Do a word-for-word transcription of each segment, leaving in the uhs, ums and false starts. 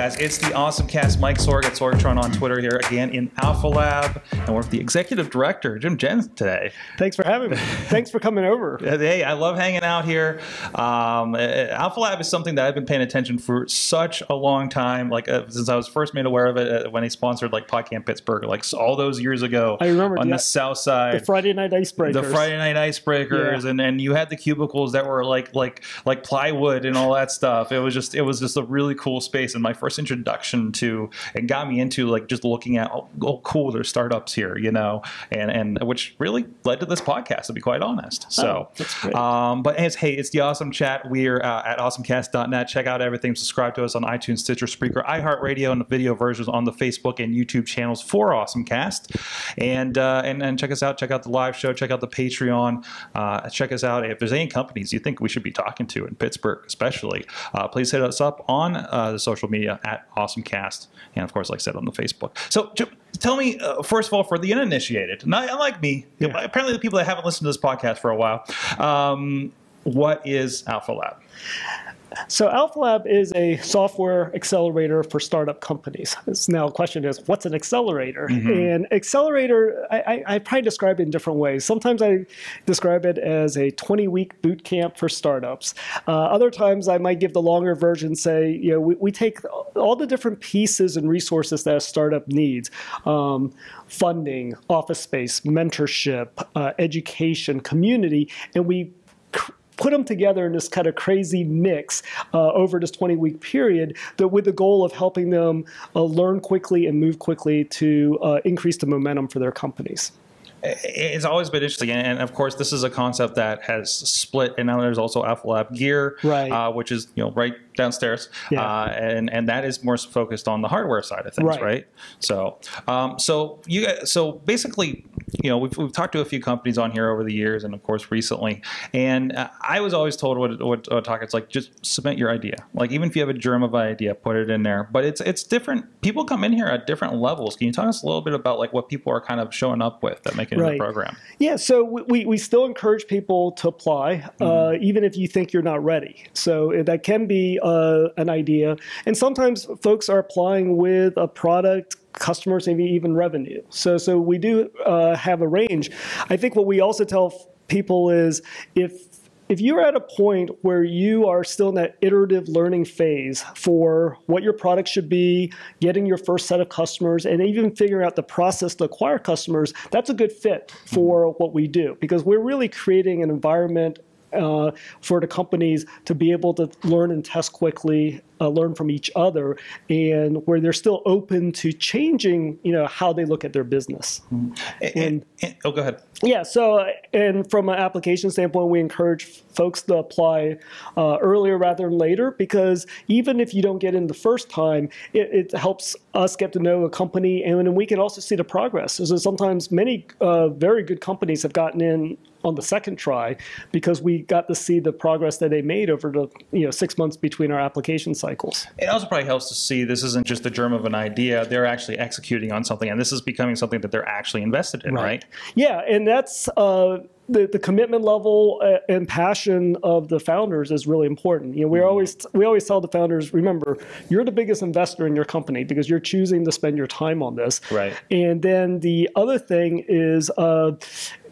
guys. It's the AwesomeCast. Mike Sorg at SorgTron on Twitter here again in AlphaLab. And we're with the executive director, Jim Jen, today. Thanks for having me. Thanks for coming over. Hey, I love hanging out here. Um, AlphaLab is something that I've been paying attention for such a long time, like uh, since I was first made aware of it uh, when he sponsored like PodCamp Pittsburgh, like all those years ago. I remember on the, the south side. The Friday night icebreakers. The Friday night icebreakers. Yeah. And, and you had the cubicles that were like, like, like plywood and all that stuff. It was just, it was just a really cool space. And my first introduction to, it got me into like just looking at, oh, oh cool, there's startups here, you know, and, and which really led to this podcast, to be quite honest. So, oh, that's great. Um, but it's, hey, it's the Awesome Chat. We're uh, at awesome cast dot net. Check out everything. Subscribe to us on iTunes, Stitcher, Spreaker, iHeartRadio, and the video versions on the Facebook and YouTube channels for AwesomeCast. And, uh, and, and check us out. Check out the live show. Check out the Patreon. Uh, check us out. If there's any companies you think we should be talking to in Pittsburgh, especially, uh, please hit us up on uh, the social media at AwesomeCast. And of course, like I said, on the Facebook. So Jim, tell me, uh, first of all, for the uninitiated, not unlike me, yeah. apparently the people that haven't listened to this podcast for a while, um, what is AlphaLab? So AlphaLab is a software accelerator for startup companies. Now the question is, what's an accelerator? Mm-hmm. And accelerator, I, I, I probably describe it in different ways. Sometimes I describe it as a twenty-week boot camp for startups. Uh, other times I might give the longer version, say, you know, we, we take all the different pieces and resources that a startup needs. Um, funding, office space, mentorship, uh, education, community, and we put them together in this kind of crazy mix uh, over this twenty-week period, that with the goal of helping them uh, learn quickly and move quickly to uh, increase the momentum for their companies. It's always been interesting, and of course, this is a concept that has split. And now there's also AlphaLab Gear, right. uh, which is you know right downstairs, yeah. uh, and and that is more focused on the hardware side of things, right? right? So, um, so you so basically, you know, we've we've talked to a few companies on here over the years, and of course recently. And uh, I was always told what what uh, talk it's like. Just submit your idea. Like even if you have a germ of an idea, put it in there. But it's it's different. People come in here at different levels. Can you talk us a little bit about like what people are kind of showing up with that make in right. the program. Yeah, so we, we still encourage people to apply, mm-hmm. uh, even if you think you're not ready. So that can be uh, an idea. And sometimes folks are applying with a product, customers, maybe even revenue. So, so we do uh, have a range. I think what we also tell people is if If you're at a point where you are still in that iterative learning phase for what your product should be, getting your first set of customers, and even figuring out the process to acquire customers, that's a good fit for what we do, because we're really creating an environment uh, for the companies to be able to learn and test quickly, uh, learn from each other, and where they're still open to changing, you know, how they look at their business. Mm. And, and, and, oh, go ahead. Yeah, so, and from an application standpoint, we encourage folks to apply uh, earlier rather than later, because even if you don't get in the first time, it, it helps us get to know a company, and, and we can also see the progress. So sometimes many uh, very good companies have gotten in on the second try, because we got to see the progress that they made over the you know six months between our application cycles. It also probably helps to see this isn't just the germ of an idea, they're actually executing on something, and this is becoming something that they're actually invested in, right? right? Yeah, and that's uh, the, the commitment level and passion of the founders is really important. You know, we always we always tell the founders, remember, you're the biggest investor in your company because you're choosing to spend your time on this. Right. And then the other thing is, uh,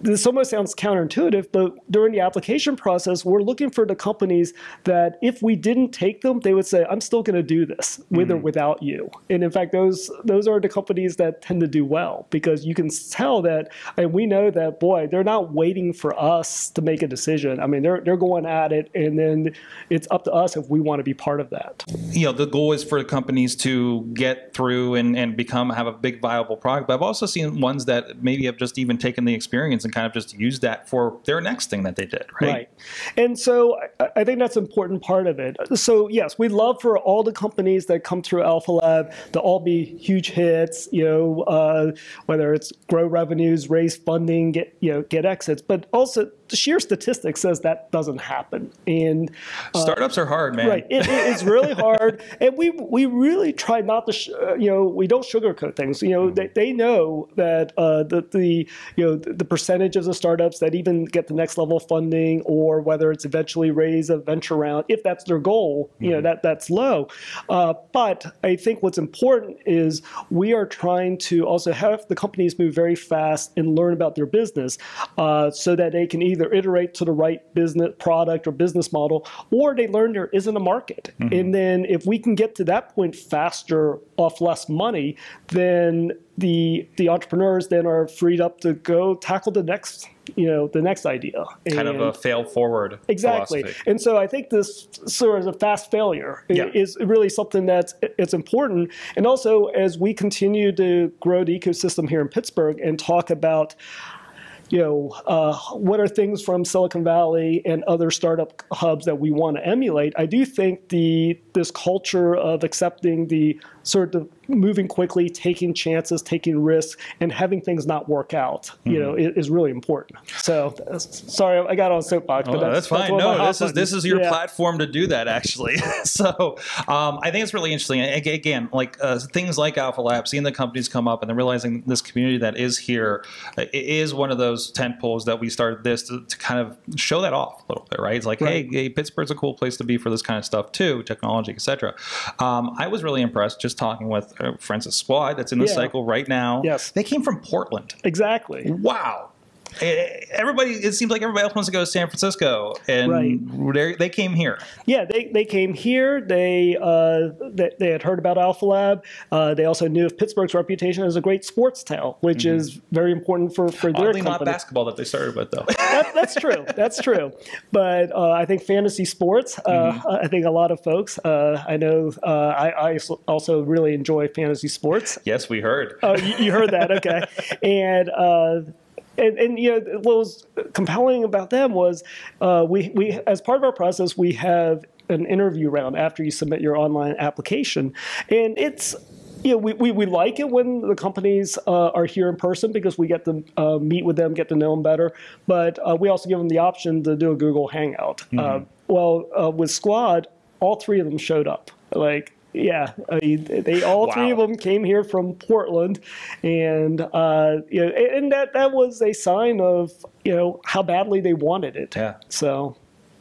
this almost sounds counterintuitive, but during the application process, we're looking for the companies that if we didn't take them, they would say, I'm still going to do this with mm-hmm. or without you. And in fact, those those are the companies that tend to do well, because you can tell that, and we know that, boy, they're not waiting for us to make a decision. I mean, they're, they're going at it, and then it's up to us if we want to be part of that. You know, the goal is for the companies to get through and, and become, have a big viable product. But I've also seen ones that maybe have just even taken the experience and kind of just use that for their next thing that they did, right? Right. And so I, I think that's an important part of it. So yes, we'd love for all the companies that come through AlphaLab to all be huge hits, you know, uh, whether it's grow revenues, raise funding, get, you know, get exits, but also the sheer statistics says that doesn't happen. And uh, startups are hard, man. Right, it, it, it's really hard, and we we really try not to, sh uh, you know, we don't sugarcoat things. You know, mm-hmm. they they know that uh, the the you know the, the percentages of startups that even get the next level of funding, or whether it's eventually raise a venture round, if that's their goal, mm-hmm. you know, that that's low. Uh, but I think what's important is we are trying to also have the companies move very fast and learn about their business, uh, so that they can either Either iterate to the right business product or business model, or they learn there isn't a market. Mm-hmm. And then if we can get to that point faster off less money, then the the entrepreneurs then are freed up to go tackle the next you know the next idea. Kind and of a fail forward. Exactly. Philosophy. And so I think this sort of a fast failure yeah. is really something that's it's important. And also as we continue to grow the ecosystem here in Pittsburgh and talk about you know, uh, what are things from Silicon Valley and other startup hubs that we want to emulate? I do think the this culture of accepting the sort of moving quickly, taking chances, taking risks, and having things not work out, mm-hmm. you know, is, is really important. So, sorry, I got on soapbox, but oh, that's, that's fine. That's no, this is, this is your yeah. platform to do that, actually. So, um, I think it's really interesting. Again, like uh, things like AlphaLab, seeing the companies come up and then realizing this community that is here uh, is one of those tent poles that we started this to, to kind of show that off a little bit, right? It's like, right. Hey, hey, Pittsburgh's a cool place to be for this kind of stuff too, technology, et cetera. Um, I was really impressed just talking with Francis Squad that's in the yeah. cycle right now. Yes. They came from Portland. Exactly. Wow. Everybody, it seems like everybody else wants to go to San Francisco, and right. they came here. Yeah, they, they came here. They, uh, they they had heard about AlphaLab. Uh, they also knew of Pittsburgh's reputation as a great sports town, which mm-hmm. is very important for, for their company. Oddly not basketball that they started with, though. that, that's true. That's true. But uh, I think fantasy sports, uh, mm-hmm. I think a lot of folks, uh, I know uh, I, I also really enjoy fantasy sports. Yes, we heard. Oh, you, you heard that. Okay. and... Uh, And, and you know what was compelling about them was uh, we we as part of our process we have an interview round after you submit your online application, and it's. Yeah, we, we, we like it when the companies uh, are here in person because we get to uh, meet with them, get to know them better. But uh, we also give them the option to do a Google Hangout. Mm-hmm. uh, well, uh, with Squad, all three of them showed up. Like. Yeah, I mean, they all wow. three of them came here from Portland, and uh, you know, and that that was a sign of you know how badly they wanted it. Yeah. So.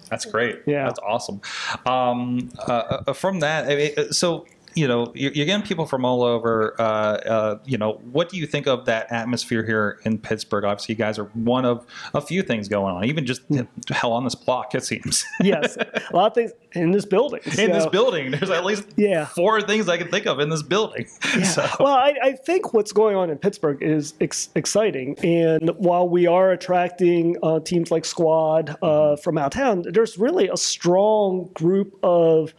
That's great. Yeah. That's awesome. Um, uh, from that, I mean, so. You know, you're getting people from all over. Uh, uh, you know, what do you think of that atmosphere here in Pittsburgh? Obviously, you guys are one of a few things going on, even just mm. hell on this block, it seems. Yes, a lot of things in this building. So. In this building. There's at least yeah. four things I can think of in this building. Yeah. So. Well, I, I think what's going on in Pittsburgh is ex exciting. And while we are attracting uh, teams like Squad uh, from out of town, there's really a strong group of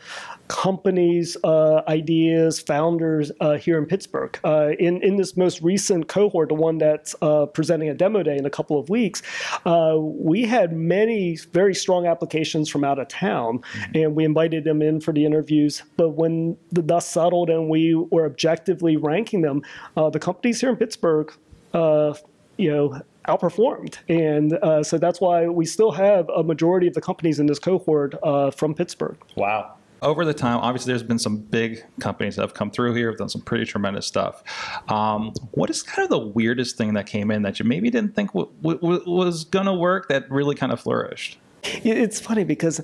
companies, uh, ideas, founders uh, here in Pittsburgh. Uh, in, in this most recent cohort, the one that's uh, presenting a demo day in a couple of weeks, uh, we had many very strong applications from out of town, mm-hmm. and we invited them in for the interviews. But when the dust settled and we were objectively ranking them, uh, the companies here in Pittsburgh, uh, you know, outperformed. And uh, so that's why we still have a majority of the companies in this cohort uh, from Pittsburgh. Wow. Over the time, obviously, there's been some big companies that have come through here, have done some pretty tremendous stuff. Um, what is kind of the weirdest thing that came in that you maybe didn't think w w was going to work that really kind of flourished? It's funny because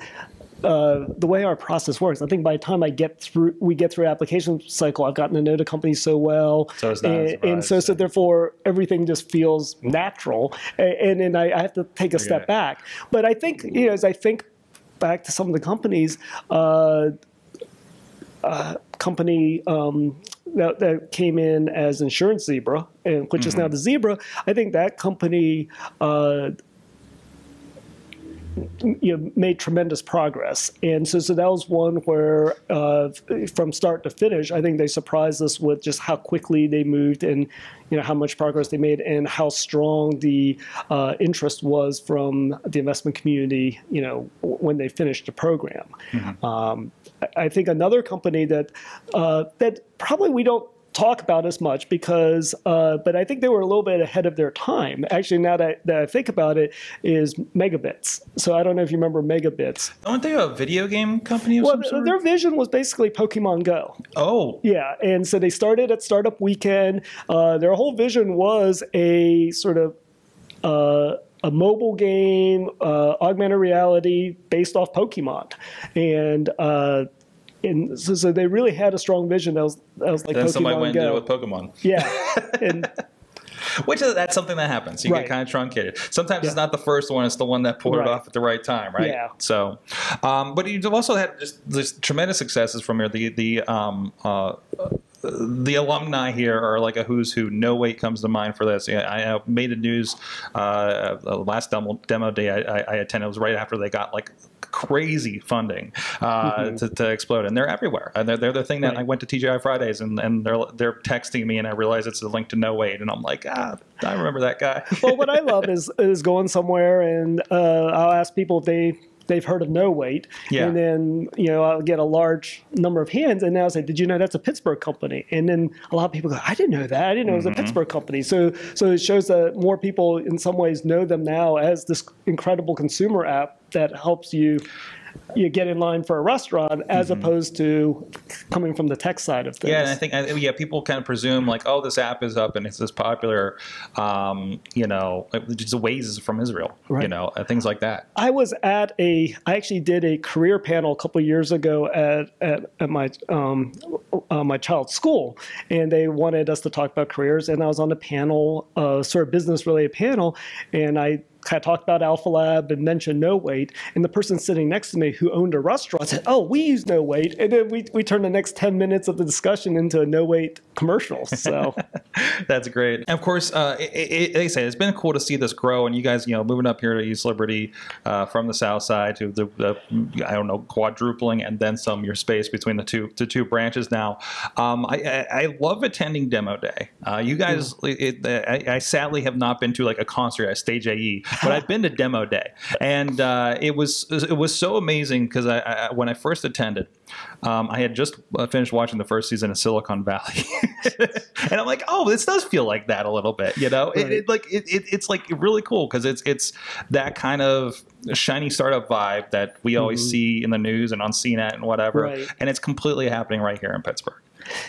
uh, the way our process works, I think by the time I get through, we get through application cycle, I've gotten to know the company so well, so it's not and, a surprise, and so, so so therefore everything just feels natural, and and I, I have to take a okay. step back. But I think you know, as I think. back to some of the companies, uh, uh, company um, that, that came in as Insurance Zebra, and which mm-hmm. is now the Zebra. I think that company uh, you know, made tremendous progress, and so so that was one where uh, from start to finish, I think they surprised us with just how quickly they moved and you know how much progress they made and how strong the uh, interest was from the investment community. You know when they finished the program, mm-hmm. um, I think another company that uh, that probably we don't talk about as much because, uh, but I think they were a little bit ahead of their time. Actually, now that I, that I think about it, is Megabits. So I don't know if you remember Megabits. Aren't they a video game company of well, some sort? Their vision was basically Pokemon Go. Oh. Yeah, and so they started at Startup Weekend. Uh, their whole vision was a sort of uh, a mobile game, uh, augmented reality based off Pokemon. And uh, And so, so they really had a strong vision. That was, that was like then Pokemon somebody went Go. And did it with Pokemon. Yeah. And, which is, that's something that happens. You right. get kind of truncated. Sometimes yeah. it's not the first one. It's the one that pulled right. it off at the right time, right? Yeah. So, um, but you've also had just, just tremendous successes from here. The, the, um, uh, the alumni here are like a who's who. NoWait comes to mind for this. I, I made a news uh, last demo, demo day I, I attended. It was right after they got like crazy funding uh, mm-hmm. to, to explode, and they're everywhere. And they're, they're the thing that right. I went to T G I Fridays, and, and they're they're texting me, and I realize it's a link to NoWait, and I'm like, ah, I remember that guy. Well, what I love is is going somewhere, and uh, I'll ask people if they. They've heard of NoWait, yeah. and then you know I'll get a large number of hands, and now I say, "Did you know that's a Pittsburgh company?" And then a lot of people go, "I didn't know that. I didn't know mm-hmm. it was a Pittsburgh company." So, so it shows that more people, in some ways, know them now as this incredible consumer app that helps you. You get in line for a restaurant as mm-hmm. opposed to coming from the tech side of things. Yeah, and I think yeah, people kind of presume like, oh, this app is up and it's this popular, um, you know, just Waze is from Israel, right. you know, things like that. I was at a, I actually did a career panel a couple of years ago at at, at my um, uh, my child's school, and they wanted us to talk about careers, and I was on the panel, uh, sort of business related panel, and I. I talked about AlphaLab and mentioned NoWait, and the person sitting next to me who owned a restaurant said, "Oh, we use NoWait," and then we we turned the next ten minutes of the discussion into a NoWait commercial. So that's great. And of course, uh, it, it, like I say, it's been cool to see this grow, and you guys, you know, moving up here to East Liberty uh, from the South Side to the, the I don't know quadrupling, and then some. Your space between the two the two branches now. Um, I, I I love attending Demo Day. Uh, you guys, mm. it, it, I, I sadly have not been to like a concert at Stage A E. But I've been to Demo Day, and uh, it was it was so amazing because I, I, when I first attended, um, I had just finished watching the first season of Silicon Valley, and I'm like, oh, this does feel like that a little bit, you know? Right. It, it like it, it it's like really cool because it's it's that kind of shiny startup vibe that we always mm-hmm. see in the news and on C net and whatever, right. and it's completely happening right here in Pittsburgh.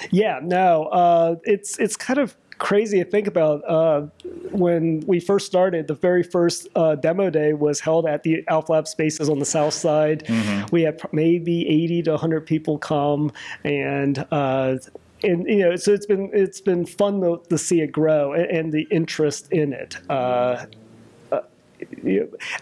Yeah, no, uh, it's it's kind of. Crazy to think about. Uh, when we first started, the very first uh, demo day was held at the AlphaLab spaces on the south side. Mm-hmm. We had maybe eighty to a hundred people come, and uh, and you know, so it's been it's been fun to, to see it grow and, and the interest in it. Uh,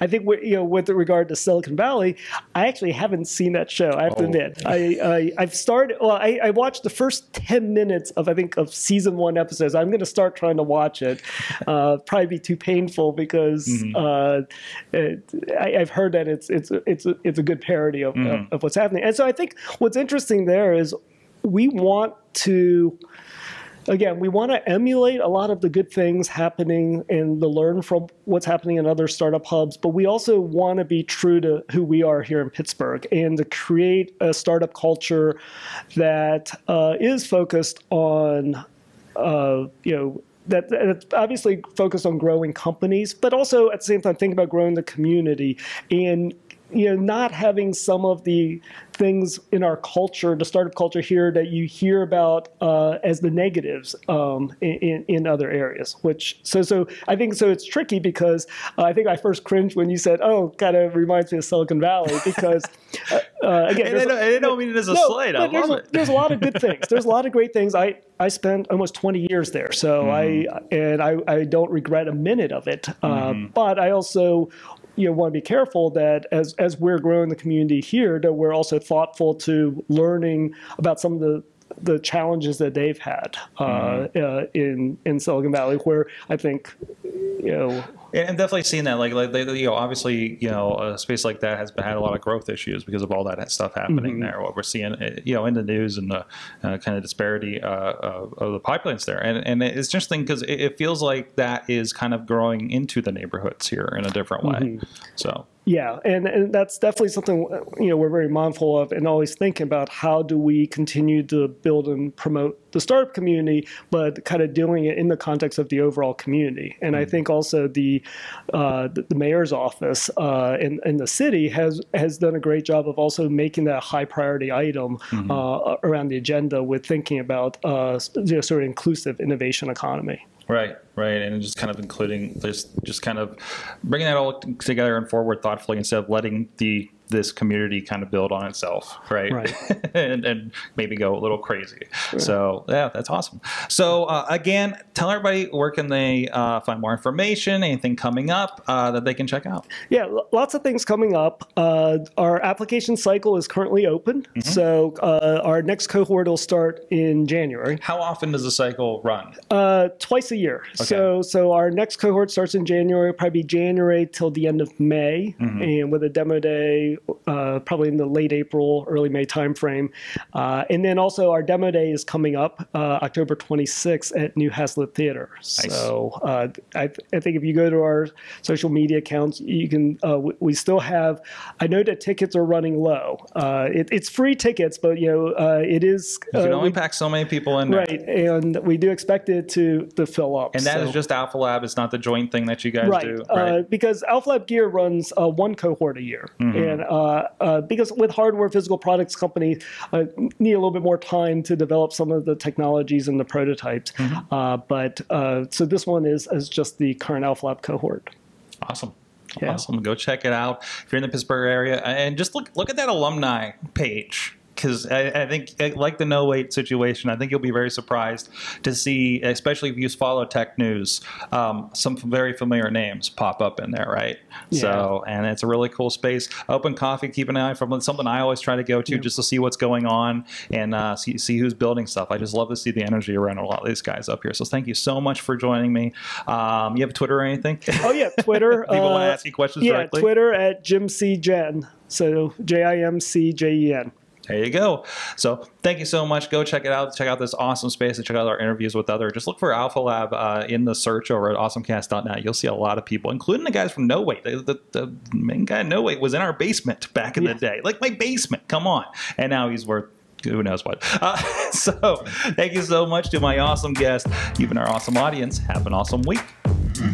I think you know, with regard to Silicon Valley, I actually haven't seen that show. I have oh. to admit, I, I I've started. Well, I, I watched the first ten minutes of I think of season one episodes. I'm going to start trying to watch it. Uh, probably be too painful because mm-hmm. uh, it, I, I've heard that it's it's it's a, it's a good parody of, mm-hmm. of of what's happening. And so I think what's interesting there is we want to. Again, we want to emulate a lot of the good things happening and the learn from what's happening in other startup hubs, but we also want to be true to who we are here in Pittsburgh and to create a startup culture that uh, is focused on, uh, you know, that, that's obviously focused on growing companies, but also at the same time think about growing the community and you know, not having some of the things in our culture, the startup culture here, that you hear about uh, as the negatives um, in, in other areas. Which so so I think so it's tricky because uh, I think I first cringed when you said, "Oh, kind of reminds me of Silicon Valley," because uh, uh, again, and I don't, I don't mean it as a no, slight. I love it. There's a lot of good things. There's a lot of great things. I I spent almost twenty years there, so mm-hmm. I and I I don't regret a minute of it. Mm-hmm. uh, but I also. You know, want to be careful that as as we're growing the community here, that we're also thoughtful to learning about some of the the challenges that they've had uh, mm-hmm. uh, in in Silicon Valley, where I think you know. And I'm definitely seeing that, like, like they, you know, obviously, you know, a space like that has been, had a lot of growth issues because of all that stuff happening mm-hmm. there. What we're seeing, you know, in the news and the uh, kind of disparity uh, of, of the pipelines there, and and it's interesting because it, it feels like that is kind of growing into the neighborhoods here in a different way. Mm-hmm. So. Yeah, and, and that's definitely something, you know, we're very mindful of and always thinking about how do we continue to build and promote the startup community, but kind of doing it in the context of the overall community. And mm-hmm. I think also the uh, the mayor's office uh, in, in the city has, has done a great job of also making that a high priority item mm-hmm. uh, around the agenda with thinking about uh, you know, sort of inclusive innovation economy. Right, right, and just kind of including this, just kind of bringing that all together and forward thoughtfully instead of letting the this community kind of build on itself, right? Right. and, and maybe go a little crazy. Sure. So yeah, that's awesome. So uh, again, tell everybody where can they uh, find more information, anything coming up uh, that they can check out? Yeah, lots of things coming up. Uh, our application cycle is currently open. Mm-hmm. So uh, our next cohort will start in January. How often does the cycle run? Uh, twice a year. Okay. So, so our next cohort starts in January, probably January till the end of May, mm-hmm. and with a demo day Uh, probably in the late April, early May timeframe. Uh, and then also our demo day is coming up uh, October twenty-sixth at New Hazlitt Theater. Nice. So uh, I, th I think if you go to our social media accounts, you can, uh, w we still have, I know that tickets are running low. Uh, it, it's free tickets, but you know, uh, it is. You uh, can only we, pack so many people in. Right. There. And we do expect it to, to fill up. And that so. is just AlphaLab. It's not the joint thing that you guys right. do. Right. Uh, because AlphaLab Gear runs uh, one cohort a year. Mm-hmm. And Uh, uh, because with hardware, physical products companies uh, need a little bit more time to develop some of the technologies and the prototypes. Mm-hmm. uh, but uh, so this one is, is just the current AlphaLab cohort. Awesome. Yeah. Awesome. Go check it out if you're in the Pittsburgh area. And just look, look at that alumni page. Because I, I think, like the NoWait situation, I think you'll be very surprised to see, especially if you follow tech news, um, some very familiar names pop up in there, right? Yeah. So, and it's a really cool space. Open Coffee, keep an eye from something I always try to go to yeah. just to see what's going on and uh, see, see who's building stuff. I just love to see the energy around a lot of these guys up here. So thank you so much for joining me. Um, you have Twitter or anything? Oh, yeah, Twitter. People uh, want to ask you questions yeah, directly? Yeah, Twitter at Jim C. Jen. So J I M C J E N. There you go. So thank you so much. Go check it out. Check out this awesome space and check out our interviews with other. Just look for AlphaLab uh, in the search over at awesome cast dot net. You'll see a lot of people, including the guys from NoWait. The, the, the main guy at NoWait was in our basement back in yeah. the day. Like my basement. Come on. And now he's worth who knows what. Uh, so thank you so much to my awesome guest. You've been our awesome audience. Have an awesome week. Mm-hmm.